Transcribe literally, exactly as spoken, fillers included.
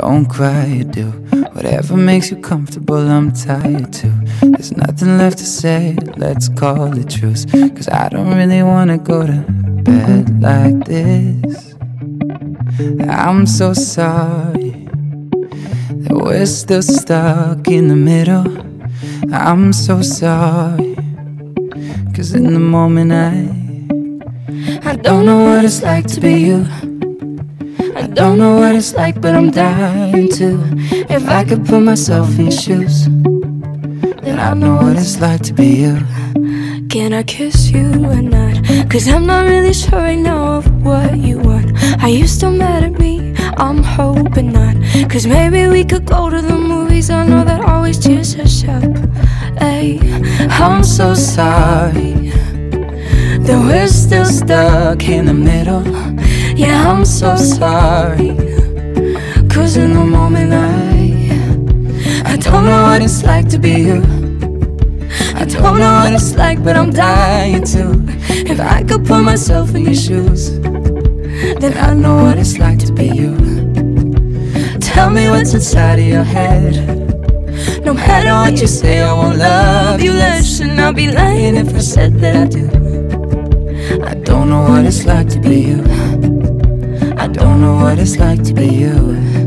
Don't cry, do whatever makes you comfortable, I'm tired too. There's nothing left to say, let's call it truce, cause I don't really wanna go to bed like this. I'm so sorry that we're still stuck in the middle. I'm so sorry, cause in the moment I I don't know what it's like to be you. I don't know what it's like, but I'm dying to. If I could put myself in your shoes, then I'd know what it's like to be you. Can I kiss you or not? Cause I'm not really sure right now of what you want. Are you still mad at me? I'm hoping not. Cause maybe we could go to the movies, I know that always tears us up. Ay, I'm so sorry that we're still stuck in the middle. Yeah, I'm so sorry, cause in the moment I I don't know what it's like to be you. I don't know what it's like, but I'm dying to. If I could put myself in your shoes, then I know what it's like to be you. Tell me what's inside of your head. No matter what you say, I won't love you less, and I'll be lying if I said that I do. I don't know what it's like to be you. I don't know what it's like to be you.